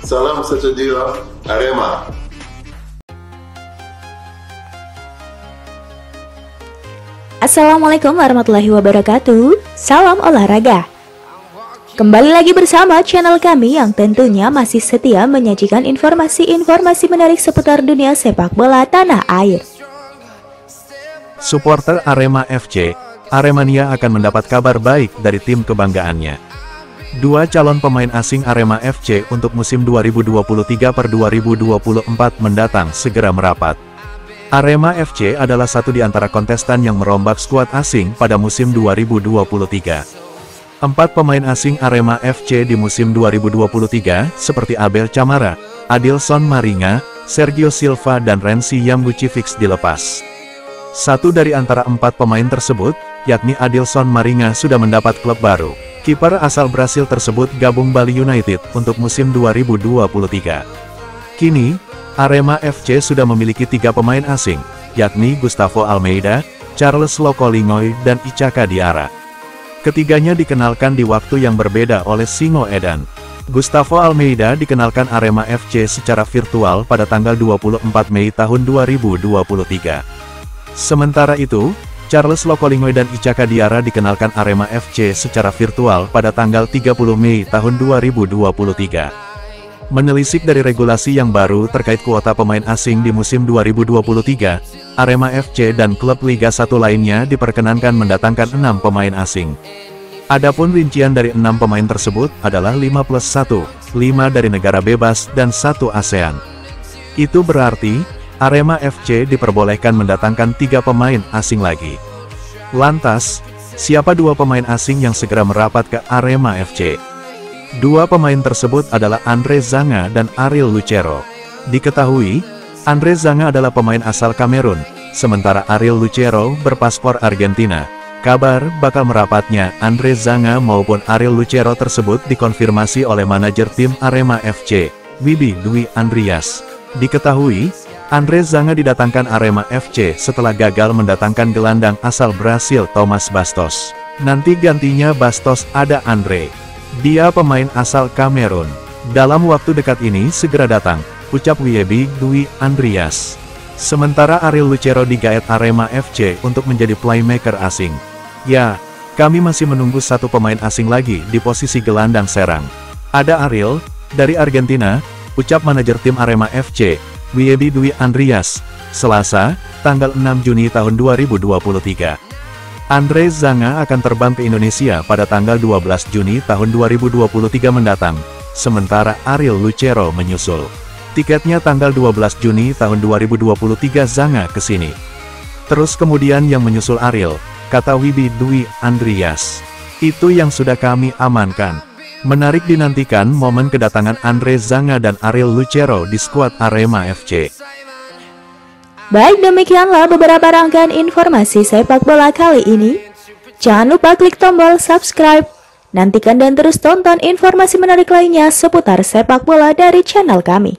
Salam sejahtera Arema. Assalamualaikum warahmatullahi wabarakatuh. Salam olahraga. Kembali lagi bersama channel kami yang tentunya masih setia menyajikan informasi-informasi menarik seputar dunia sepak bola tanah air. Suporter Arema FC, Aremania akan mendapat kabar baik dari tim kebanggaannya. Dua calon pemain asing Arema FC untuk musim 2023-2024 mendatang segera merapat. Arema FC adalah satu di antara kontestan yang merombak skuad asing pada musim 2023. Empat pemain asing Arema FC di musim 2023 seperti Abel Camara, Adilson Maringa, Sergio Silva dan Renzi Yamguchi-Fix dilepas. Satu dari antara empat pemain tersebut, yakni Adilson Maringa, sudah mendapat klub baru. Kiper asal Brasil tersebut gabung Bali United untuk musim 2023. Kini, Arema FC sudah memiliki tiga pemain asing, yakni Gustavo Almeida, Charles Lokolingoy, dan Ichaka Diara. Ketiganya dikenalkan di waktu yang berbeda oleh Singo Edan. Gustavo Almeida dikenalkan Arema FC secara virtual pada tanggal 24 Mei tahun 2023. Sementara itu, Charles Lokolingoy dan Ichaka Diara dikenalkan Arema FC secara virtual pada tanggal 30 Mei tahun 2023. Menelisik dari regulasi yang baru terkait kuota pemain asing di musim 2023, Arema FC dan klub Liga 1 lainnya diperkenankan mendatangkan 6 pemain asing. Adapun rincian dari 6 pemain tersebut adalah 5+1, 5 dari negara bebas dan 1 ASEAN. Itu berarti Arema FC diperbolehkan mendatangkan 3 pemain asing lagi. Lantas, siapa 2 pemain asing yang segera merapat ke Arema FC? 2 pemain tersebut adalah Andre Zanga dan Ariel Lucero. Diketahui, Andre Zanga adalah pemain asal Kamerun, sementara Ariel Lucero berpaspor Argentina. Kabar bakal merapatnya Andre Zanga maupun Ariel Lucero tersebut dikonfirmasi oleh manajer tim Arema FC, Wibi Dwi Andreas. Diketahui, Andre Zanga didatangkan Arema FC setelah gagal mendatangkan gelandang asal Brasil Thomas Bastos. Nanti gantinya Bastos ada Andre. Dia pemain asal Kamerun. Dalam waktu dekat ini segera datang, ucap Wibi Dwi Andreas. Sementara Ariel Lucero digaet Arema FC untuk menjadi playmaker asing. Ya, kami masih menunggu satu pemain asing lagi di posisi gelandang serang. Ada Ariel, dari Argentina, ucap manajer tim Arema FC, Wibi Dwi Andreas, Selasa, tanggal 6 Juni tahun 2023. Andre Zanga akan terbang ke Indonesia pada tanggal 12 Juni tahun 2023 mendatang, sementara Ariel Lucero menyusul. Tiketnya tanggal 12 Juni tahun 2023 Zanga ke sini. Terus kemudian yang menyusul Ariel, kata Wibi Dwi Andreas. Itu yang sudah kami amankan. Menarik dinantikan momen kedatangan Andre Zanga dan Ariel Lucero di skuad Arema FC. Baik, demikianlah beberapa rangkaian informasi sepak bola kali ini. Jangan lupa klik tombol subscribe. Nantikan dan terus tonton informasi menarik lainnya seputar sepak bola dari channel kami.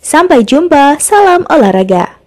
Sampai jumpa, salam olahraga.